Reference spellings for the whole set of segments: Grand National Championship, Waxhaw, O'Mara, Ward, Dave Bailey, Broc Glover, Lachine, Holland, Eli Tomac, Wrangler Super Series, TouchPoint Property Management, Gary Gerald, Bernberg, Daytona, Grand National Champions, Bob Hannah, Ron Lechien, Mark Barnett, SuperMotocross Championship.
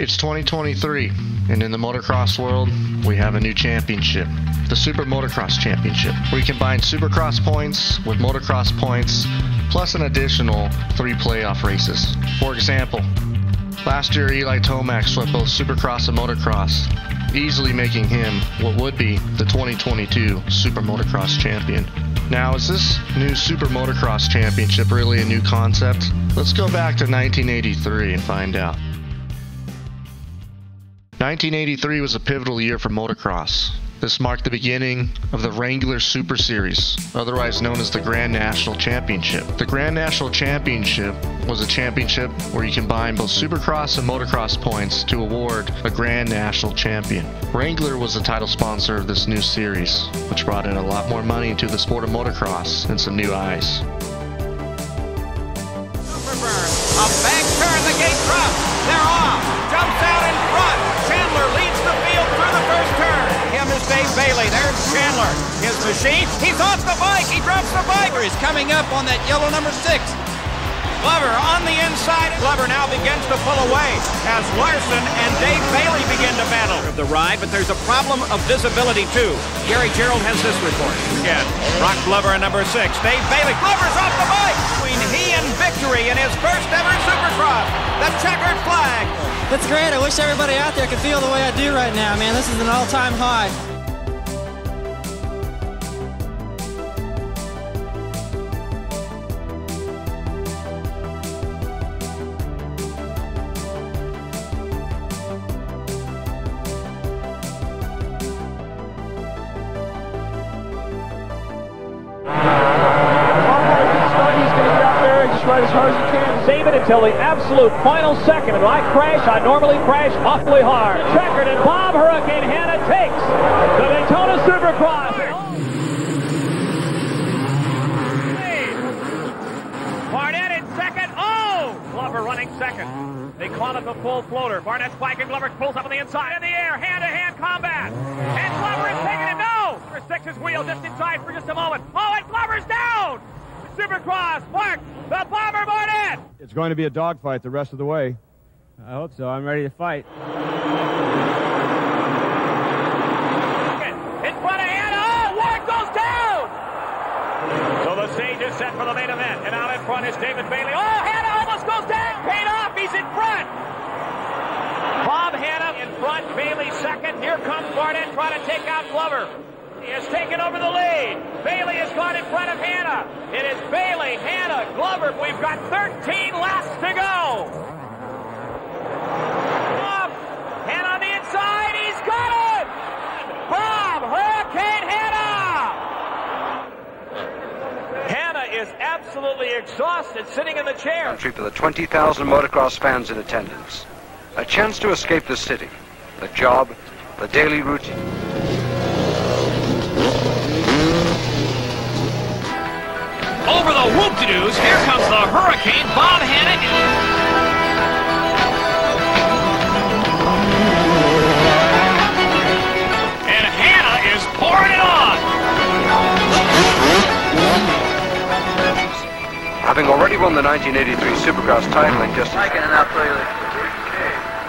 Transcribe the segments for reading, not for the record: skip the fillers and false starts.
It's 2023, and in the motocross world, we have a new championship, the SuperMotocross Championship. We combine supercross points with motocross points, plus an additional 3 playoff races. For example, last year Eli Tomac swept both supercross and motocross, easily making him what would be the 2022 SuperMotocross Champion. Now, is this new SuperMotocross Championship really a new concept? Let's go back to 1983 and find out. 1983 was a pivotal year for motocross. This marked the beginning of the Wrangler Super Series, otherwise known as the Grand National Championship. The Grand National Championship was a championship where you combine both supercross and motocross points to award a Grand National Champion. Wrangler was the title sponsor of this new series, which brought in a lot more money into the sport of motocross and some new eyes. Superburn, a back turn, the gate drops, they're off, jumps out in front, Chandler leads the field through the first turn. Him is Dave Bailey, there's Chandler, his machine, he's off the bike, he drops the bike, he's coming up on that yellow number 6. Glover on the inside, Glover now begins to pull away as Larson and Dave Bailey begin to battle. Of the ride, but there's a problem of visibility too. Gary Gerald has this report. Again, Broc Glover at number 6, Dave Bailey, Glover's off the bike! He in victory in his first ever Supercross, the checkered flag. That's great. I wish everybody out there could feel the way I do right now, man. This is an all-time high. As hard as you can. Save it until the absolute final second. And when I crash, I normally crash awfully hard. Checkered, and Bob Hurricane Hannah takes the Daytona Supercross. Barnett in second. Oh! Glover running second. They call it the full floater. Barnett's bike, and Glover pulls up on the inside. In the air, hand-to-hand combat. And Glover is taking it. No! Number 6 is wheel just inside for just a moment. Oh, and Glover's down! Supercross, Mark the Bomber Barnett! It's going to be a dogfight the rest of the way. I hope so. I'm ready to fight. In front of Hannah! Oh, Ward goes down! So the stage is set for the main event. And out in front is David Bailey. Oh, Hannah almost goes down! Paid off! He's in front! Bob Hannah in front, Bailey second. Here comes Barnett trying to take out Glover. He has taken over the lead. Bailey has gone in front of Hannah. It is Bailey, Hannah, Glover. We've got 13 laps to go. Bob, Hannah on the inside. He's got it. Bob Hurricane Hannah. Hannah is absolutely exhausted, sitting in the chair. Country for the 20,000 motocross fans in attendance. A chance to escape the city, the job, the daily routine. Over the whoop-de-doos, here comes the Hurricane, Bob Hannah. And Hannah is pouring it on. Having already won the 1983 Supercross title in just... A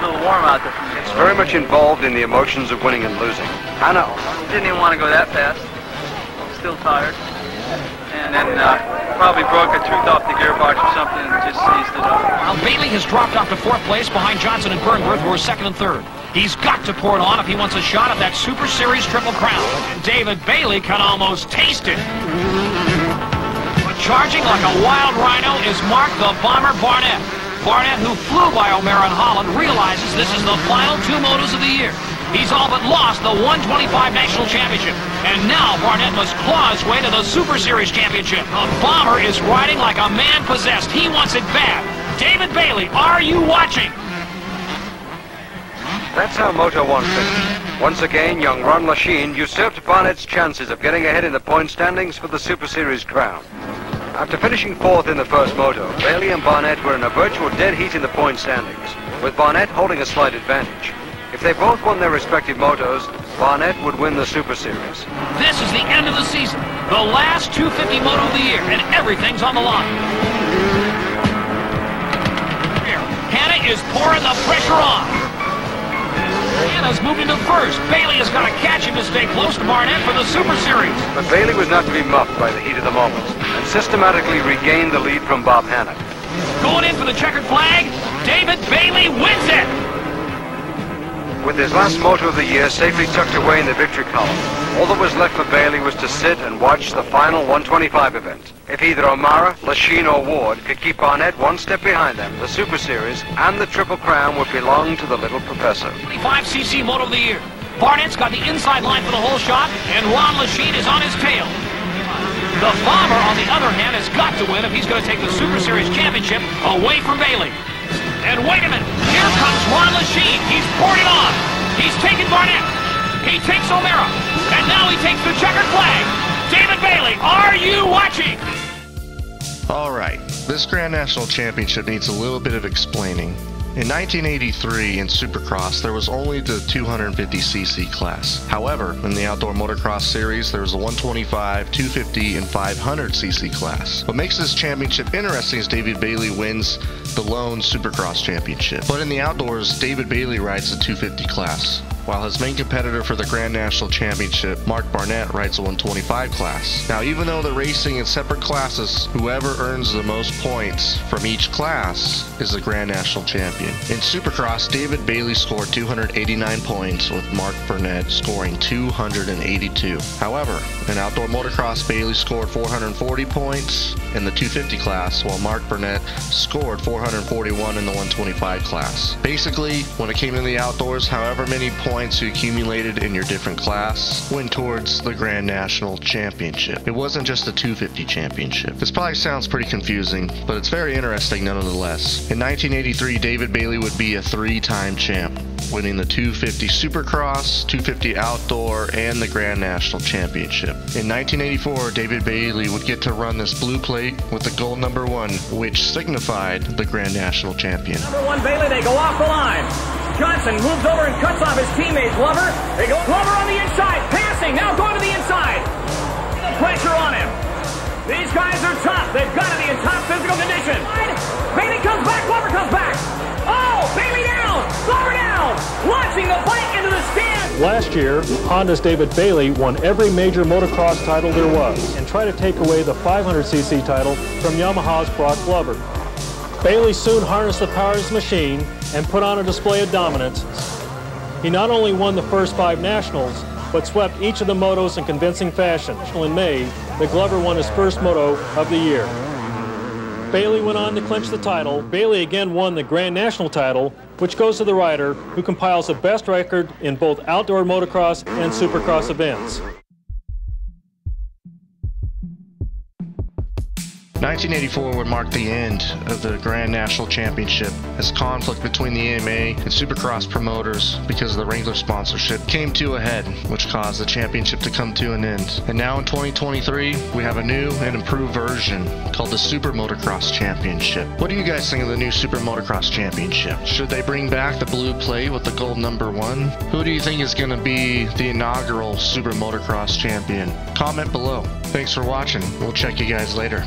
little warm out there for me. It's very much involved in the emotions of winning and losing. Hannah didn't even want to go that fast. Still tired. And then probably broke a tooth off the gearbox or something and just seized it up. Well, Bailey has dropped off to 4th place behind Johnson and Bernberg, who are 2nd and 3rd. He's got to pour it on if he wants a shot at that Super Series Triple Crown. And David Bailey can almost taste it. But charging like a wild rhino is Mark the Bomber Barnett. Barnett, who flew by O'Mara and Holland, realizes this is the final 2 motos of the year. He's all but lost the 125 National Championship. And now Barnett must claw his way to the Super Series Championship. The Bomber is riding like a man possessed. He wants it bad. David Bailey, are you watching? That's how Moto 1 finished. Once again, young Ron Lechien usurped Barnett's chances of getting ahead in the point standings for the Super Series crown. After finishing 4th in the first moto, Bailey and Barnett were in a virtual dead heat in the point standings, with Barnett holding a slight advantage. If they both won their respective motos, Barnett would win the Super Series. This is the end of the season, the last 250 moto of the year, and everything's on the line. Here, Hannah is pouring the pressure on. first. Bailey has got to catch him to stay close to Barnett for the Super Series. But Bailey was not to be muffed by the heat of the moment and systematically regained the lead from Bob Hannah. Going in for the checkered flag, David Bailey wins it! With his last moto of the year safely tucked away in the victory column, all that was left for Bailey was to sit and watch the final 125 event. If either O'Mara, Lachine or Ward could keep Barnett one step behind them, the Super Series and the Triple Crown would belong to the little professor. 25cc moto of the year. Barnett's got the inside line for the whole shot, and Ron Lechien is on his tail. The bomber, on the other hand, has got to win if he's going to take the Super Series championship away from Bailey. And wait a minute, here comes Ron Lechien. He's poured it on. He's taken Barnett. He takes O'Mara. And now he takes the checkered flag. David Bailey, are you watching? All right, this Grand National Championship needs a little bit of explaining. In 1983, in Supercross, there was only the 250cc class. However, in the Outdoor Motocross Series, there was the 125, 250, and 500cc class. What makes this championship interesting is David Bailey wins the lone Supercross championship. But in the outdoors, David Bailey rides the 250 class, while his main competitor for the Grand National Championship, Mark Barnett, rides the 125 class. Now, even though they're racing in separate classes, whoever earns the most points from each class is the Grand National Champion. In Supercross, David Bailey scored 289 points, with Mark Barnett scoring 282. However, in Outdoor Motocross, Bailey scored 440 points in the 250 class, while Mark Barnett scored 441 in the 125 class. Basically, when it came to the outdoors, however many points you accumulated in your different class went towards the Grand National Championship. It wasn't just the 250 championship. This probably sounds pretty confusing, but it's very interesting nonetheless. In 1983, David Bailey would be a three-time champ, winning the 250 Supercross, 250 Outdoor, and the Grand National Championship. In 1984, David Bailey would get to run this blue plate with the gold number 1, which signified the Grand National Champion. Number 1 Bailey, they go off the line. Johnson moves over and cuts off his teammate Glover. They go Glover on the inside, passing, now going to the inside. Pressure on him. These guys are tough. They've got to be in top physical condition. Bailey comes back, Glover comes back. Oh, Bailey down, Glover down. Launching the fight into the stand. Last year, Honda's David Bailey won every major motocross title there was and tried to take away the 500cc title from Yamaha's Broc Glover. Bailey soon harnessed the power of his machine and put on a display of dominance. He not only won the first 5 nationals, but swept each of the motos in convincing fashion. In May, the Glover won his first moto of the year. Bailey went on to clinch the title. Bailey again won the Grand National title, which goes to the rider who compiles the best record in both outdoor motocross and supercross events. 1984 would mark the end of the Grand National Championship as conflict between the AMA and Supercross promoters because of the Wrangler sponsorship came to a head, which caused the championship to come to an end. And now in 2023, we have a new and improved version called the SuperMotocross Championship. What do you guys think of the new SuperMotocross Championship? Should they bring back the blue plate with the gold number 1? Who do you think is going to be the inaugural SuperMotocross Champion? Comment below. Thanks for watching. We'll check you guys later.